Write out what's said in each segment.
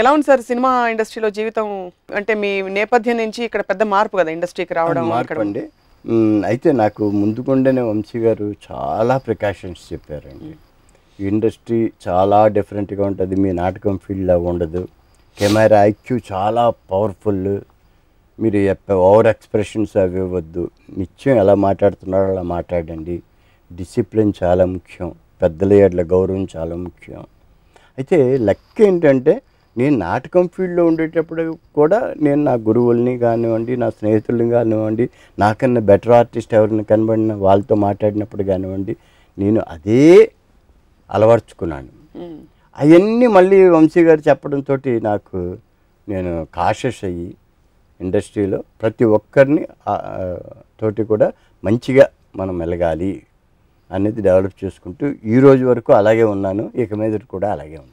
ఎలా ఉంది sir cinema ఇండస్ట్రీలో జీవితం అంటే మీ నేపథ్యం నుంచి ఇక్కడ పెద్ద మార్పు కదా ఇండస్ట్రీకి రావడం మార్కండి. అయితే నాకు ముందుకుండానే వంశీ గారు చాలా ప్రికాషన్స్ చెప్పారండి. ఇండస్ట్రీ చాలా డిఫరెంట్గా ఉంటుంది, మీ నాటకం ఫీల్డ్లా ఉండదు, కెమెరా ఐక్యూ చాలా పవర్ఫుల్, మీరు ఓవర్ ఎక్స్ప్రెషన్స్ అవి ఇవ్వద్దు, నిత్యం ఎలా మాట్లాడుతున్నారో అలా మాట్లాడండి, డిసిప్లిన్ చాలా ముఖ్యం, పెద్దల ఏళ్ళ గౌరవం చాలా ముఖ్యం. అయితే లక్ ఏంటంటే నేను నాటకం ఫీల్డ్లో ఉండేటప్పుడు కూడా నేను నా గురువుల్ని కానివ్వండి, నా స్నేహితుల్ని కానివ్వండి, నాకన్నా బెటర్ ఆర్టిస్ట్ ఎవరిని కనబడిన వాళ్ళతో మాట్లాడినప్పుడు కానివ్వండి, నేను అదే అలవర్చుకున్నాను. అవన్నీ మళ్ళీ వంశీ గారు చెప్పడంతో నాకు నేను కాషస్ అయ్యి ఇండస్ట్రీలో ప్రతి ఒక్కరిని తోటి కూడా మంచిగా మనం మెలగాలి అనేది డెవలప్ చేసుకుంటూ ఈ రోజు వరకు అలాగే ఉన్నాను, ఇక మీద కూడా అలాగే ఉంటాను.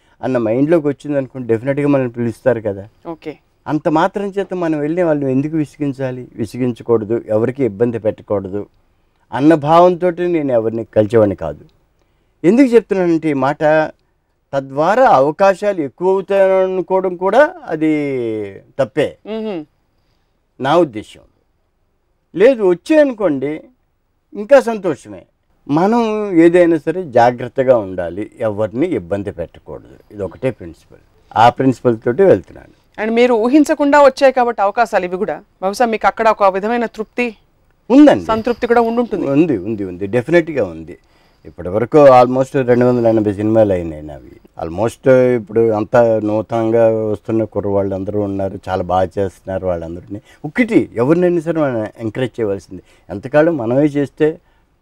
అన్న మైండ్లోకి వచ్చింది అనుకోండి, డెఫినెట్గా మనల్ని పిలుస్తారు కదా. ఓకే అంత మాత్రం చేత మనం వెళ్ళి వాళ్ళు ఎందుకు విసిగించాలి, విసిగించకూడదు, ఎవరికి ఇబ్బంది పెట్టకూడదు అన్న భావంతో నేను ఎవరిని కలిసేవాడిని కాదు. ఎందుకు చెప్తున్నానంటే ఈ మాట, తద్వారా అవకాశాలు ఎక్కువ అవుతాయని అనుకోవడం కూడా అది తప్పే నా ఉద్దేశం. లేదు వచ్చాయనుకోండి ఇంకా సంతోషమే. మనం ఏదైనా సరే జాగ్రత్తగా ఉండాలి, ఎవరిని ఇబ్బంది పెట్టకూడదు, ఇది ఒకటే ప్రిన్సిపల్. ఆ ప్రిన్సిపల్ తోటి వెళ్తున్నాను. అండ్ మీరు ఊహించకుండా వచ్చాయి కాబట్టి అవకాశాలు ఇవి కూడా బహుశా మీకు అక్కడ ఒక విధమైన తృప్తి ఉందండి, సంతృప్తి కూడా ఉండుంటుంది. ఉంది ఉంది ఉంది డెఫినెట్గా ఉంది. ఇప్పటి వరకు ఆల్మోస్ట్ 280 సినిమాలు అయినాయి నావి. ఆల్మోస్ట్ ఇప్పుడు అంతా నూతనంగా వస్తున్న కుర్రవాళ్ళు అందరూ ఉన్నారు, చాలా బాగా చేస్తున్నారు వాళ్ళందరినీ. ఒకటి ఎవరినైనా సరే మనం ఎంకరేజ్ చేయవలసింది, ఎంతకాలం మనమే చేస్తే